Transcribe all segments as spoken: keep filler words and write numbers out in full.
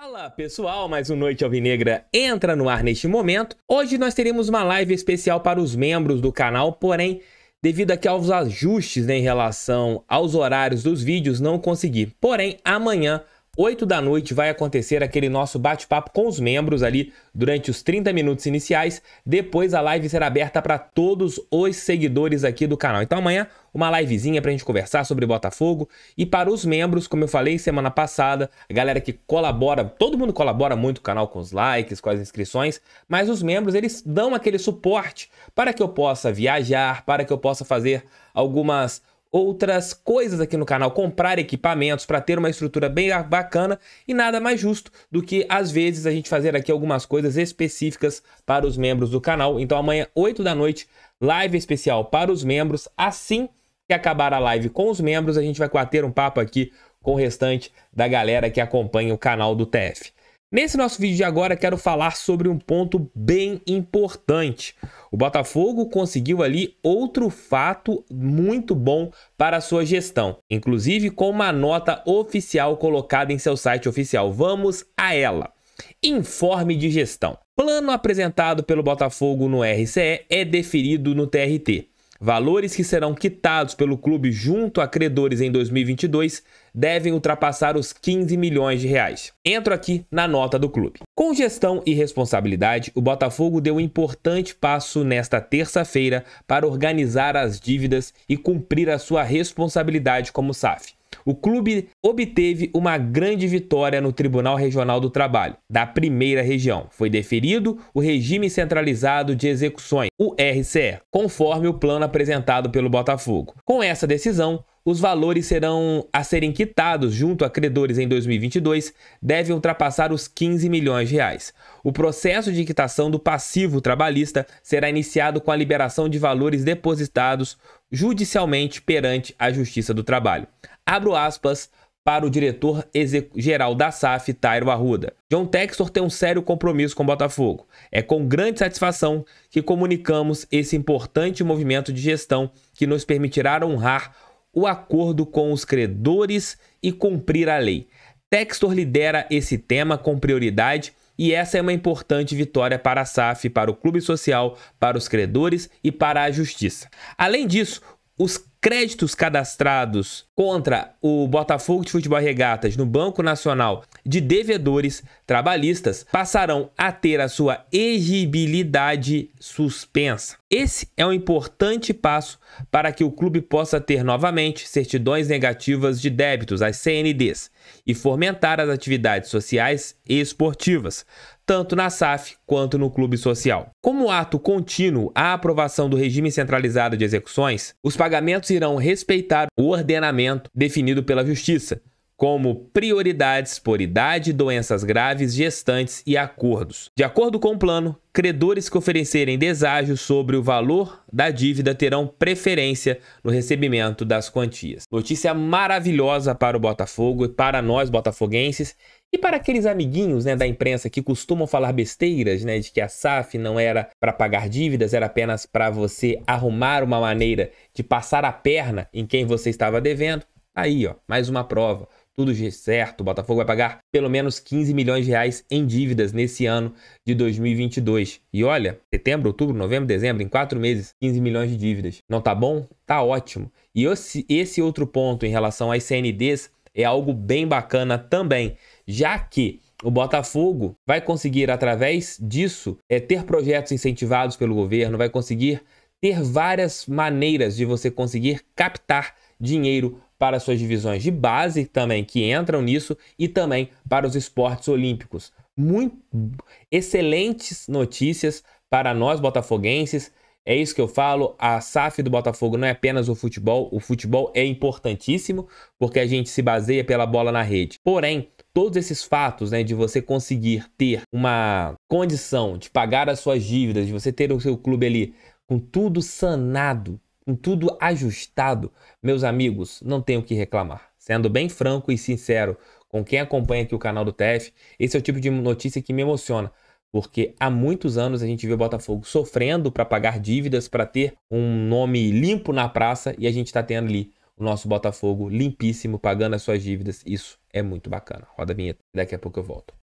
Fala pessoal, mais um Noite Alvinegra entra no ar neste momento. Hoje nós teremos uma live especial para os membros do canal, porém, devido aqui aos ajustes né, em relação aos horários dos vídeos, não consegui. Porém, amanhã, oito da noite, vai acontecer aquele nosso bate-papo com os membros ali durante os trinta minutos iniciais. Depois a live será aberta para todos os seguidores aqui do canal. Então amanhã, uma livezinha para a gente conversar sobre Botafogo. E para os membros, como eu falei semana passada, a galera que colabora, todo mundo colabora muito com o canal, com os likes, com as inscrições, mas os membros, eles dão aquele suporte para que eu possa viajar, para que eu possa fazer algumas outras coisas aqui no canal, comprar equipamentos para ter uma estrutura bem bacana, e nada mais justo do que às vezes a gente fazer aqui algumas coisas específicas para os membros do canal. Então amanhã, oito da noite, live especial para os membros. Assim que acabar a live com os membros, a gente vai bater um papo aqui com o restante da galera que acompanha o canal do T F. Nesse nosso vídeo de agora, quero falar sobre um ponto bem importante. O Botafogo conseguiu ali outro fato muito bom para a sua gestão, inclusive com uma nota oficial colocada em seu site oficial. Vamos a ela. Informe de gestão. Plano apresentado pelo Botafogo no R C E é deferido no T R T. Valores que serão quitados pelo clube junto a credores em dois mil e vinte e dois devem ultrapassar os quinze milhões de reais. Entro aqui na nota do clube. Com gestão e responsabilidade, o Botafogo deu um importante passo nesta terça-feira para organizar as dívidas e cumprir a sua responsabilidade como S A F. O clube obteve uma grande vitória no Tribunal Regional do Trabalho, da primeira região. Foi deferido o regime centralizado de execuções, o R C E, conforme o plano apresentado pelo Botafogo. Com essa decisão, os valores serão a serem quitados junto a credores em dois mil e vinte e dois devem ultrapassar os quinze milhões de reais. O processo de quitação do passivo trabalhista será iniciado com a liberação de valores depositados judicialmente perante a Justiça do Trabalho. Abro aspas para o diretor-geral da S A F, Tairo Arruda. John Textor tem um sério compromisso com o Botafogo. É com grande satisfação que comunicamos esse importante movimento de gestão que nos permitirá honrar o acordo com os credores e cumprir a lei. Textor lidera esse tema com prioridade e essa é uma importante vitória para a S A F, para o clube social, para os credores e para a justiça. Além disso, os créditos cadastrados contra o Botafogo de Futebol e Regatas no Banco Nacional de Devedores Trabalhistas passarão a ter a sua exigibilidade suspensa. Esse é um importante passo para que o clube possa ter novamente certidões negativas de débitos, as C N Ds, e fomentar as atividades sociais e esportivas, tanto na S A F quanto no clube social. Como ato contínuo à aprovação do regime centralizado de execuções, os pagamentos irão respeitar o ordenamento definido pela Justiça, como prioridades por idade, doenças graves, gestantes e acordos. De acordo com o plano, credores que oferecerem deságio sobre o valor da dívida terão preferência no recebimento das quantias. Notícia maravilhosa para o Botafogo e para nós botafoguenses e para aqueles amiguinhos né, da imprensa que costumam falar besteiras, né, de que a S A F não era para pagar dívidas, era apenas para você arrumar uma maneira de passar a perna em quem você estava devendo. Aí, ó, mais uma prova. Tudo certo, o Botafogo vai pagar pelo menos quinze milhões de reais em dívidas nesse ano de dois mil e vinte e dois. E olha, setembro, outubro, novembro, dezembro, em quatro meses, quinze milhões de dívidas. Não tá bom? Tá ótimo. E esse outro ponto em relação às C N Ds é algo bem bacana também, já que o Botafogo vai conseguir, através disso, é, ter projetos incentivados pelo governo, vai conseguir ter várias maneiras de você conseguir captar dinheiro para suas divisões de base também, que entram nisso, e também para os esportes olímpicos. Muito excelentes notícias para nós botafoguenses. É isso que eu falo, a S A F do Botafogo não é apenas o futebol, o futebol é importantíssimo, porque a gente se baseia pela bola na rede. Porém, todos esses fatos né, de você conseguir ter uma condição de pagar as suas dívidas, de você ter o seu clube ali com tudo sanado, com tudo ajustado, meus amigos, não tenho o que reclamar. Sendo bem franco e sincero com quem acompanha aqui o canal do T F, esse é o tipo de notícia que me emociona, porque há muitos anos a gente vê o Botafogo sofrendo para pagar dívidas, para ter um nome limpo na praça, e a gente está tendo ali o nosso Botafogo limpíssimo, pagando as suas dívidas. Isso é muito bacana. Roda a vinheta, daqui a pouco eu volto.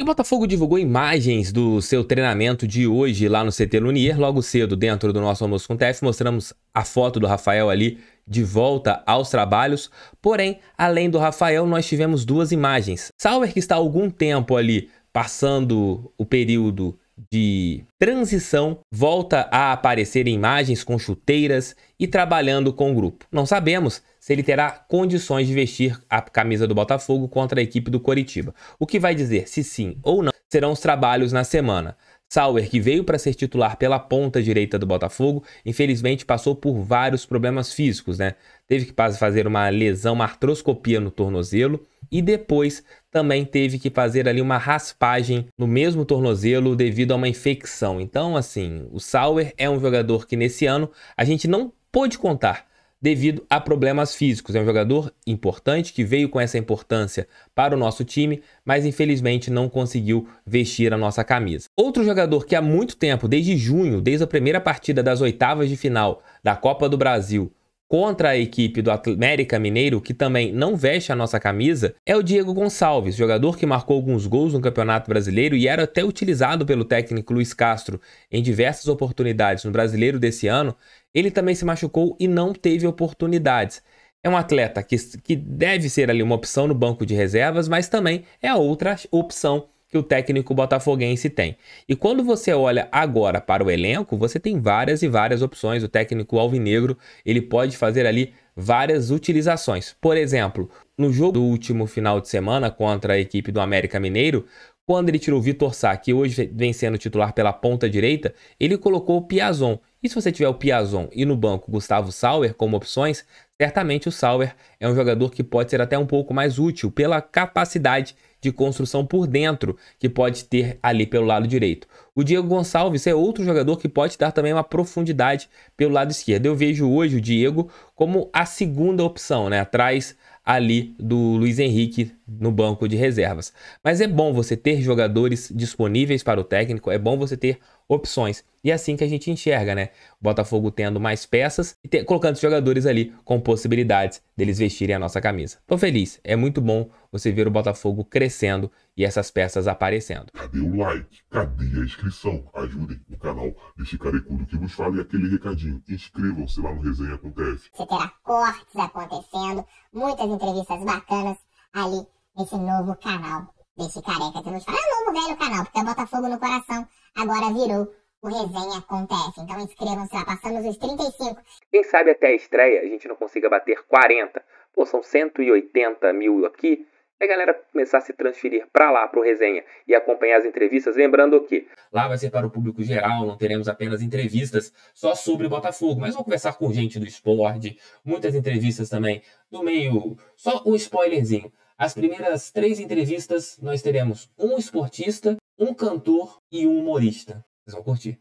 O Botafogo divulgou imagens do seu treinamento de hoje lá no C T Lunier, logo cedo dentro do nosso Almoço com T F. Mostramos a foto do Rafael ali de volta aos trabalhos, porém, além do Rafael, nós tivemos duas imagens. Sauer, que está há algum tempo ali passando o período de transição, volta a aparecer em imagens com chuteiras e trabalhando com o grupo. Não sabemos se ele terá condições de vestir a camisa do Botafogo contra a equipe do Coritiba. O que vai dizer se sim ou não serão os trabalhos na semana. Sauer, que veio para ser titular pela ponta direita do Botafogo, infelizmente passou por vários problemas físicos, né? Teve que fazer uma lesão, uma artroscopia no tornozelo, e depois também teve que fazer ali uma raspagem no mesmo tornozelo devido a uma infecção. Então, assim, o Sauer é um jogador que nesse ano a gente não pôde contar devido a problemas físicos. É um jogador importante que veio com essa importância para o nosso time, mas infelizmente não conseguiu vestir a nossa camisa. Outro jogador que há muito tempo, desde junho, desde a primeira partida das oitavas de final da Copa do Brasil contra a equipe do América Mineiro, que também não veste a nossa camisa, é o Diego Gonçalves, jogador que marcou alguns gols no Campeonato Brasileiro e era até utilizado pelo técnico Luiz Castro em diversas oportunidades no Brasileiro desse ano. Ele também se machucou e não teve oportunidades. É um atleta que, que deve ser ali uma opção no banco de reservas, mas também é outra opção que o técnico botafoguense tem. E quando você olha agora para o elenco, você tem várias e várias opções. O técnico alvinegro, ele pode fazer ali várias utilizações. Por exemplo, no jogo do último final de semana contra a equipe do América Mineiro, quando ele tirou o Vitor Sá, que hoje vem sendo titular pela ponta direita, ele colocou o Piazon. E se você tiver o Piazon e no banco Gustavo Sauer como opções, certamente o Sauer é um jogador que pode ser até um pouco mais útil pela capacidade de construção por dentro que pode ter ali pelo lado direito. O Diego Gonçalves é outro jogador que pode dar também uma profundidade pelo lado esquerdo. Eu vejo hoje o Diego como a segunda opção, né, atrás ali do Luiz Henrique no banco de reservas. Mas é bom você ter jogadores disponíveis para o técnico, é bom você ter opções. E é assim que a gente enxerga, né? O Botafogo tendo mais peças e te... colocando os jogadores ali com possibilidades deles vestirem a nossa camisa. Tô feliz, é muito bom você ver o Botafogo crescendo e essas peças aparecendo. Cadê o like? Cadê a inscrição? Ajudem o canal deste carecudo que vos fala, e aquele recadinho, inscrevam-se lá no Resenha Acontece. Você terá cortes acontecendo, muitas entrevistas bacanas ali nesse novo canal deste careca que nos fala. É um novo velho canal, porque é Botafogo no coração, agora virou o Resenha Acontece. Então inscrevam-se lá, passamos os trinta e cinco. Quem sabe até a estreia a gente não consiga bater quarenta. Pô, são cento e oitenta mil aqui. É a galera começar a se transferir para lá, para o Resenha, e acompanhar as entrevistas. Lembrando que lá vai ser para o público geral, não teremos apenas entrevistas só sobre o Botafogo, mas vamos conversar com gente do esporte, muitas entrevistas também do meio. Só um spoilerzinho. As primeiras três entrevistas nós teremos um esportista, um cantor e um humorista. Vocês vão curtir.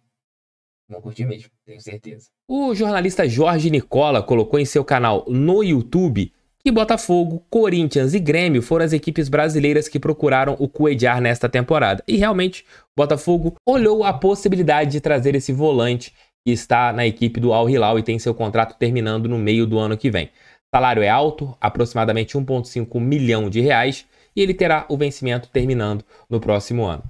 Vão curtir mesmo, tenho certeza. O jornalista Jorge Nicola colocou em seu canal no YouTube que Botafogo, Corinthians e Grêmio foram as equipes brasileiras que procuraram o Cuéllar nesta temporada. E realmente, o Botafogo olhou a possibilidade de trazer esse volante que está na equipe do Al Hilal e tem seu contrato terminando no meio do ano que vem. O salário é alto, aproximadamente um vírgula cinco milhão de reais, e ele terá o vencimento terminando no próximo ano.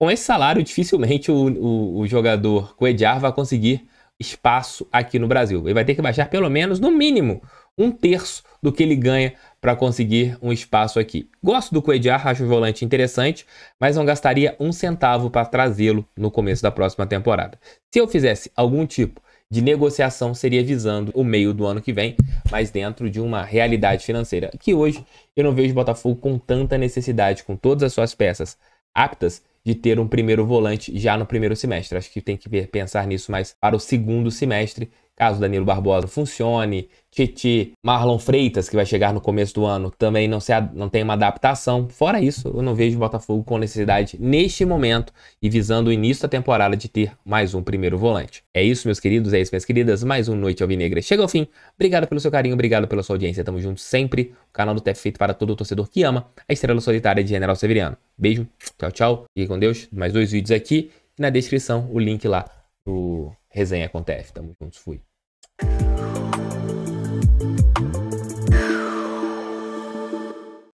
Com esse salário, dificilmente o, o, o jogador Cuéllar vai conseguir espaço aqui no Brasil. Ele vai ter que baixar pelo menos, no mínimo, um terço do que ele ganha para conseguir um espaço aqui. Gosto do Cuéllar, acho o volante interessante, mas não gastaria um centavo para trazê-lo no começo da próxima temporada. Se eu fizesse algum tipo de negociação, seria visando o meio do ano que vem, mas dentro de uma realidade financeira que hoje eu não vejo o Botafogo com tanta necessidade, com todas as suas peças aptas, de ter um primeiro volante já no primeiro semestre. Acho que tem que pensar nisso mais para o segundo semestre, caso Danilo Barbosa funcione, Titi, Marlon Freitas, que vai chegar no começo do ano, também não, se não tem uma adaptação. Fora isso, eu não vejo o Botafogo com necessidade neste momento e visando o início da temporada de ter mais um primeiro volante. É isso, meus queridos, é isso, minhas queridas. Mais um Noite Alvinegra chega ao fim. Obrigado pelo seu carinho, obrigado pela sua audiência. Tamo junto sempre. O canal do T F feito para todo o torcedor que ama a estrela solitária de General Severiano. Beijo, tchau, tchau. Fique com Deus. Mais dois vídeos aqui e na descrição o link lá do Resenha Acontece. Tamo juntos, fui.